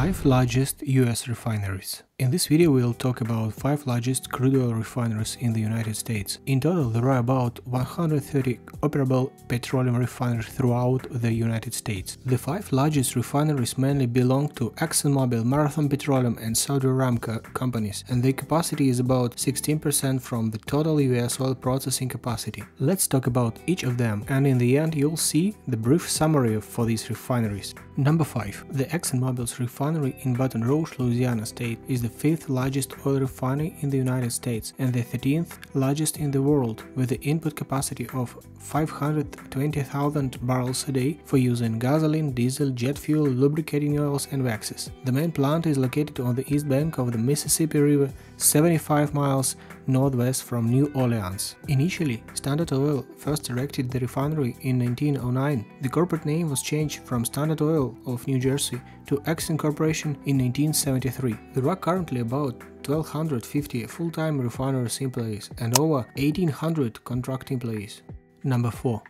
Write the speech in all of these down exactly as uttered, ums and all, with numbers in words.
five largest U S refineries. In this video we'll talk about five largest crude oil refineries in the United States. In total there are about one hundred thirty operable petroleum refineries throughout the United States. The five largest refineries mainly belong to ExxonMobil, Marathon Petroleum and Saudi Aramco companies, and their capacity is about sixteen percent from the total U S oil processing capacity. Let's talk about each of them, and in the end you'll see the brief summary for these refineries. Number five. The ExxonMobil's refinery in Baton Rouge, Louisiana state is the the fifth largest oil refinery in the United States and the thirteenth largest in the world, with the input capacity of five hundred twenty thousand barrels a day for use in gasoline, diesel, jet fuel, lubricating oils and waxes. The main plant is located on the east bank of the Mississippi River, seventy-five miles northwest from New Orleans. Initially, Standard Oil first erected the refinery in nineteen oh nine. The corporate name was changed from Standard Oil of New Jersey to Exxon Corporation in nineteen seventy-three. There are currently about one thousand two hundred fifty full-time refineries employees and over one thousand eight hundred contract employees. Number four.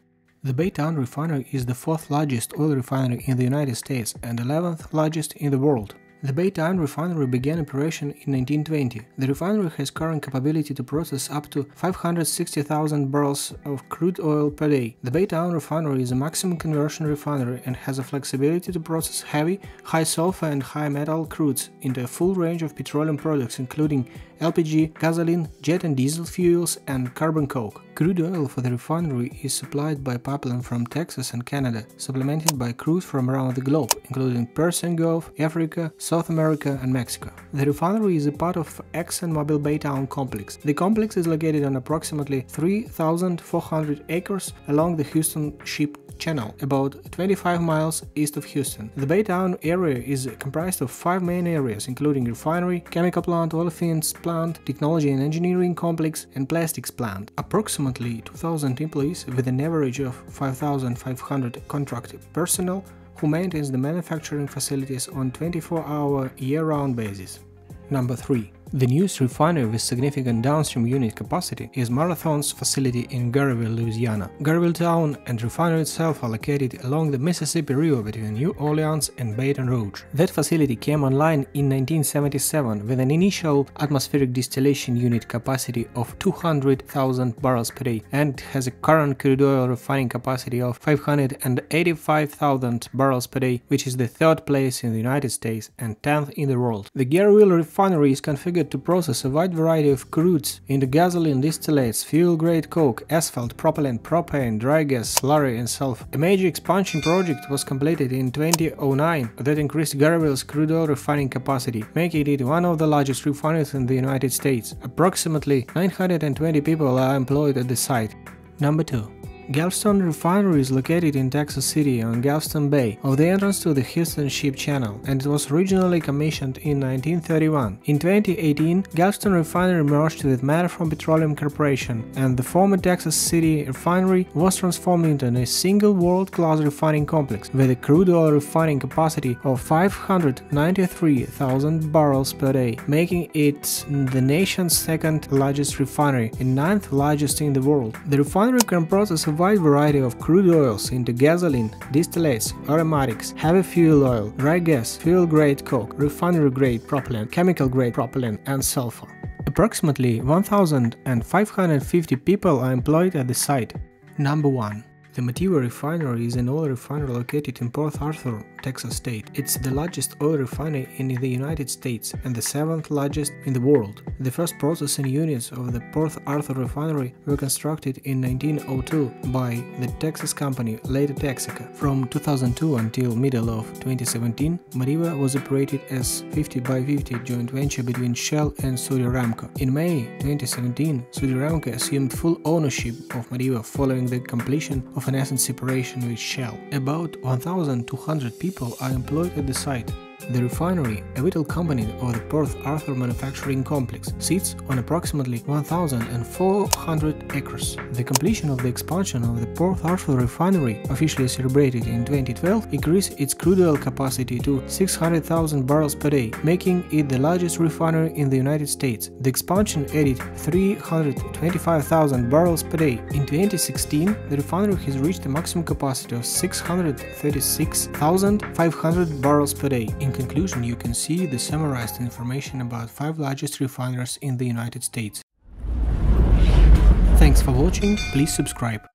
The Baytown Refinery is the fourth largest oil refinery in the United States and eleventh largest in the world. The Baytown Refinery began operation in nineteen twenty. The refinery has current capability to process up to five hundred sixty thousand barrels of crude oil per day. The Baytown Refinery is a maximum conversion refinery and has a flexibility to process heavy, high sulfur and high metal crudes into a full range of petroleum products including L P G, gasoline, jet and diesel fuels and carbon coke. Crude oil for the refinery is supplied by pipeline from Texas and Canada, supplemented by crude from around the globe, including Persian Gulf, Africa, South America and Mexico. The refinery is a part of ExxonMobil Baytown complex. The complex is located on approximately three thousand four hundred acres along the Houston Ship Channel, about twenty-five miles east of Houston. The Baytown area is comprised of five main areas, including refinery, chemical plant, olefins plant, technology and engineering complex, and plastics plant. Approximately two thousand employees with an average of five thousand five hundred contract personnel who maintains the manufacturing facilities on twenty-four hour year-round basis. Number three. The newest refinery with significant downstream unit capacity is Marathon's facility in Garyville, Louisiana. Garyville town and refinery itself are located along the Mississippi River between New Orleans and Baton Rouge. That facility came online in nineteen seventy-seven with an initial atmospheric distillation unit capacity of two hundred thousand barrels per day and has a current crude oil refining capacity of five hundred eighty-five thousand barrels per day, which is the third place in the United States and tenth in the world. The Garyville refinery is configured to process a wide variety of crudes into gasoline, distillates, fuel-grade coke, asphalt, propylene, propane, dry gas, slurry and sulfur. A major expansion project was completed in two thousand nine that increased Garyville's crude oil refining capacity, making it one of the largest refineries in the United States. Approximately nine hundred twenty people are employed at the site. Number two. Galveston Refinery is located in Texas City on Galveston Bay, off the entrance to the Houston Ship Channel, and it was originally commissioned in nineteen thirty-one. In twenty eighteen, Galveston Refinery merged with Marathon Petroleum Corporation, and the former Texas City refinery was transformed into a single world-class refining complex with a crude oil refining capacity of five hundred ninety-three thousand barrels per day, making it the nation's second-largest refinery and ninth-largest in the world. The refinery can process a wide variety of crude oils into gasoline, distillates, aromatics, heavy fuel oil, dry gas, fuel-grade coke, refinery-grade propylene, chemical-grade propylene and sulfur. Approximately one thousand five hundred fifty people are employed at the site. Number one. The Motiva Refinery is an oil refinery located in Port Arthur, Texas state. It's the largest oil refinery in the United States and the seventh largest in the world. The first processing units of the Port Arthur Refinery were constructed in nineteen oh two by the Texas company, later Texaco. From two thousand two until middle of twenty seventeen, Motiva was operated as fifty by fifty joint venture between Shell and Saudi Aramco. In May twenty seventeen, Saudi Aramco assumed full ownership of Motiva following the completion of an asset separation with Shell. About one thousand two hundred people are employed at the site. The refinery, a vital component of the Port Arthur manufacturing complex, sits on approximately one thousand four hundred acres. The completion of the expansion of the Port Arthur refinery, officially celebrated in twenty twelve, increased its crude oil capacity to six hundred thousand barrels per day, making it the largest refinery in the United States. The expansion added three hundred twenty-five thousand barrels per day. In twenty sixteen, the refinery has reached a maximum capacity of six hundred thirty-six thousand five hundred barrels per day. In conclusion, you can see the summarized information about five largest refiners in the United States. Thanks for watching, please subscribe.